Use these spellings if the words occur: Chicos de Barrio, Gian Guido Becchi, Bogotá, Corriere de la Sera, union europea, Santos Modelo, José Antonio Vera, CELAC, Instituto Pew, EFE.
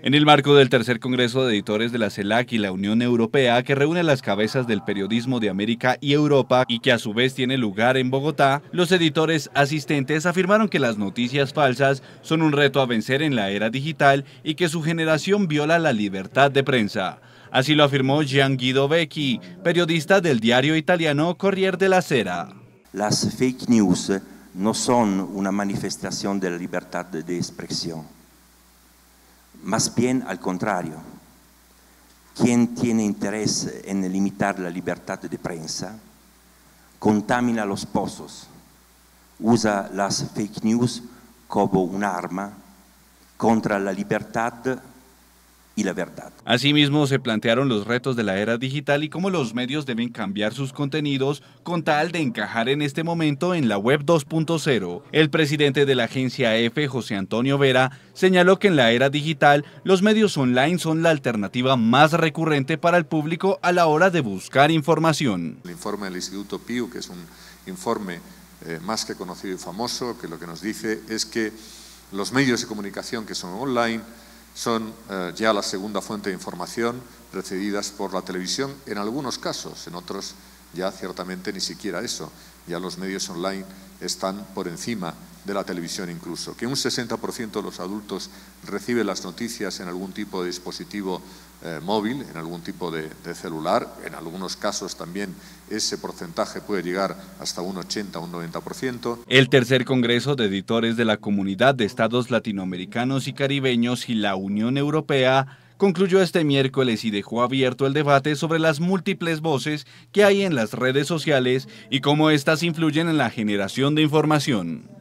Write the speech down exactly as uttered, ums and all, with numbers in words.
En el marco del tercer Congreso de Editores de la CELAC y la Unión Europea, que reúne las cabezas del periodismo de América y Europa y que a su vez tiene lugar en Bogotá, los editores asistentes afirmaron que las noticias falsas son un reto a vencer en la era digital y que su generación viola la libertad de prensa. Así lo afirmó Gian Guido Becchi, periodista del diario italiano Corriere de la Sera. Las fake news no son una manifestación de la libertad de expresión. Más bien al contrario, quien tiene interés en limitar la libertad de prensa contamina los pozos, usa las fake news como un arma contra la libertad y la verdad. Asimismo, se plantearon los retos de la era digital y cómo los medios deben cambiar sus contenidos con tal de encajar en este momento en la web dos punto cero. El presidente de la agencia E F E, José Antonio Vera, señaló que en la era digital los medios online son la alternativa más recurrente para el público a la hora de buscar información. El informe del Instituto Pew, que es un informe eh, más que conocido y famoso, que lo que nos dice es que los medios de comunicación que son online son eh, ya la segunda fuente de información recibidas por la televisión en algunos casos, en otros ya ciertamente ni siquiera eso. Ya los medios online están por encima de la televisión incluso. Que un sesenta por ciento de los adultos recibe las noticias en algún tipo de dispositivo eh, móvil, en algún tipo de, de celular, en algunos casos también ese porcentaje puede llegar hasta un ochenta, un noventa por ciento. El tercer Congreso de Editores de la Comunidad de Estados Latinoamericanos y Caribeños y la Unión Europea concluyó este miércoles y dejó abierto el debate sobre las múltiples voces que hay en las redes sociales y cómo éstas influyen en la generación de información.